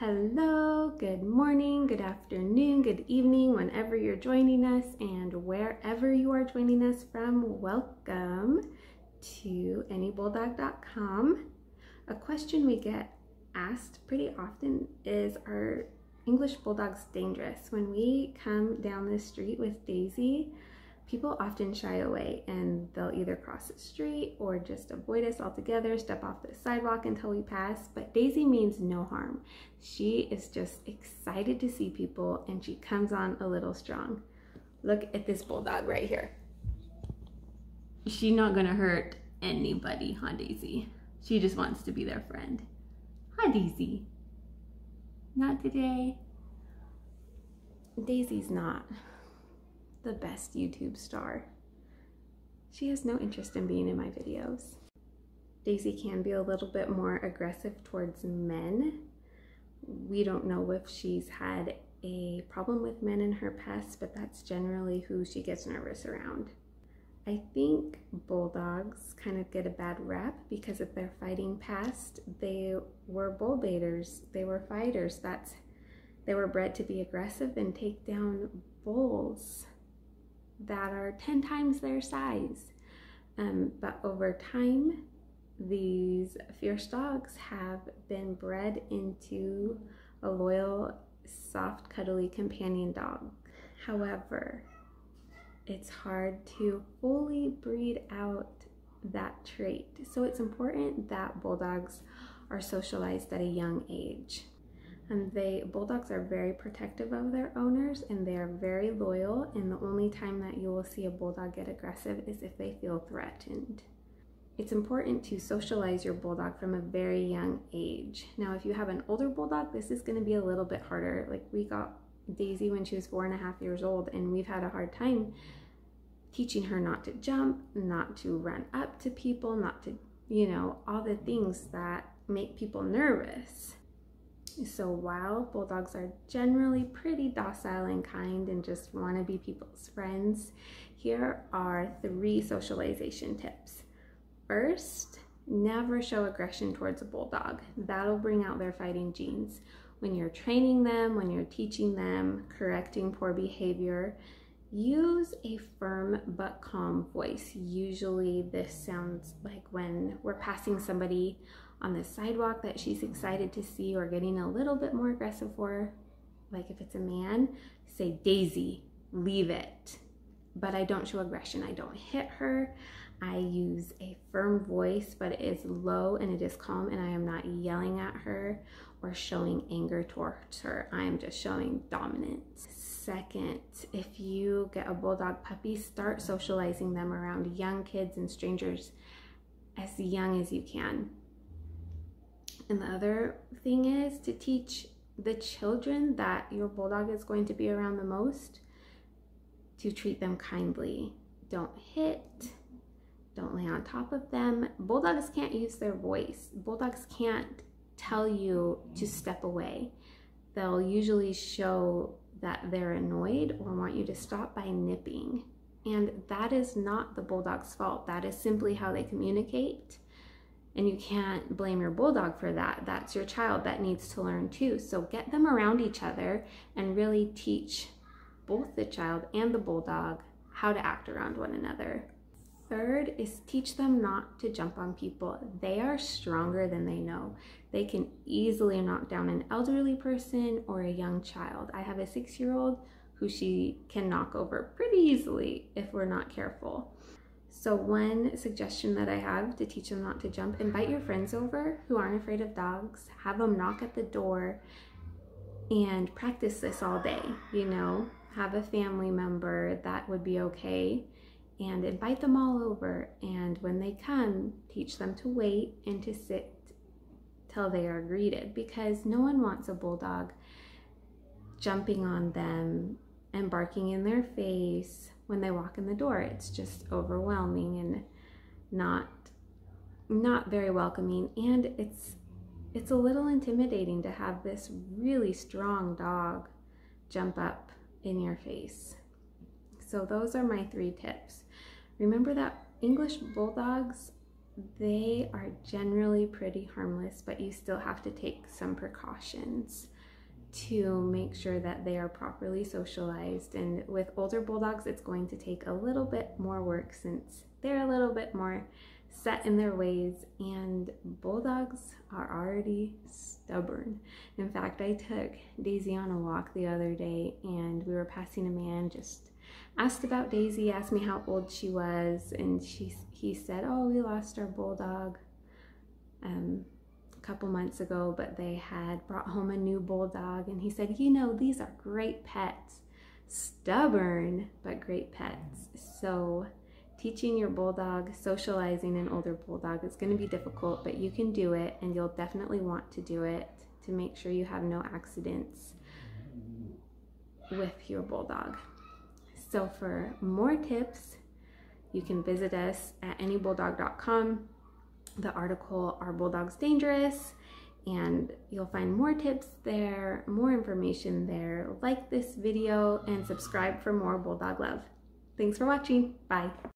Hello, good morning, good afternoon, good evening, whenever you're joining us and wherever you are joining us from, welcome to anybulldog.com. A question we get asked pretty often is, are English bulldogs dangerous? When we come down the street with Daisy, people often shy away and they'll either cross the street or just avoid us altogether, step off the sidewalk until we pass, but Daisy means no harm. She is just excited to see people and she comes on a little strong. Look at this bulldog right here. She's not gonna hurt anybody, huh Daisy? She just wants to be their friend. Huh Daisy? Not today. Daisy's not the best YouTube star. She has no interest in being in my videos. Daisy can be a little bit more aggressive towards men. We don't know if she's had a problem with men in her past, but that's generally who she gets nervous around. I think bulldogs kind of get a bad rap because of their fighting past. They were bull baiters, they were fighters. They were bred to be aggressive and take down bulls that are 10 times their size. But over time, these fierce dogs have been bred into a loyal, soft, cuddly companion dog. However, it's hard to fully breed out that trait. So it's important that bulldogs are socialized at a young age. And bulldogs are very protective of their owners and they are very loyal, and the only time that you will see a bulldog get aggressive is if they feel threatened. It's important to socialize your bulldog from a very young age. Now, if you have an older bulldog, this is going to be a little bit harder. Like, we got Daisy when she was 4.5 years old, and we've had a hard time teaching her not to jump, not to run up to people, not to, you know, all the things that make people nervous. So while bulldogs are generally pretty docile and kind and just want to be people's friends, here are 3 socialization tips. First, never show aggression towards a bulldog. That'll bring out their fighting genes. When you're training them, when you're teaching them, correcting poor behavior, use a firm but calm voice. Usually this sounds like when we're passing somebody on the sidewalk that she's excited to see or getting a little bit more aggressive for. Like if it's a man, say, Daisy, leave it. But I don't show aggression. I don't hit her. I use a firm voice, but it is low and it is calm, and I am not yelling at her or showing anger towards her. I am just showing dominance. Second, if you get a bulldog puppy, start socializing them around young kids and strangers as young as you can. And the other thing is to teach the children that your bulldog is going to be around the most to treat them kindly. Don't hit, don't lay on top of them. Bulldogs can't use their voice. Bulldogs can't tell you to step away. They'll usually show that they're annoyed or want you to stop by nipping. And that is not the bulldog's fault. That is simply how they communicate. And you can't blame your bulldog for that. That's your child that needs to learn too. So get them around each other and really teach both the child and the bulldog how to act around one another. Third is teach them not to jump on people. They are stronger than they know. They can easily knock down an elderly person or a young child. I have a 6-year-old who she can knock over pretty easily if we're not careful. So one suggestion that I have to teach them not to jump, invite your friends over who aren't afraid of dogs, have them knock at the door, and practice this all day, you know? Have a family member that would be okay, and invite them all over, and when they come, teach them to wait and to sit till they are greeted, because no one wants a bulldog jumping on them and barking in their face when they walk in the door. It's just overwhelming and not very welcoming, and it's a little intimidating to have this really strong dog jump up in your face. So those are my 3 tips. Remember that English bulldogs they are generally pretty harmless, but you still have to take some precautions to make sure that they are properly socialized. And with older bulldogs, it's going to take a little bit more work since they're a little bit more set in their ways, and bulldogs are already stubborn. In fact, I took Daisy on a walk the other day and we were passing a man, just asked about Daisy, asked me how old she was, and he said, oh, we lost our bulldog a couple months ago, but they had brought home a new bulldog. And he said, you know, these are great pets, stubborn, but great pets. So teaching your bulldog, socializing an older bulldog is going to be difficult, but you can do it, and you'll definitely want to do it to make sure you have no accidents with your bulldog. So for more tips, you can visit us at anybulldog.com. The article, Are Bulldogs Dangerous? And you'll find more tips there, more information there. Like this video and subscribe for more bulldog love. Thanks for watching. Bye.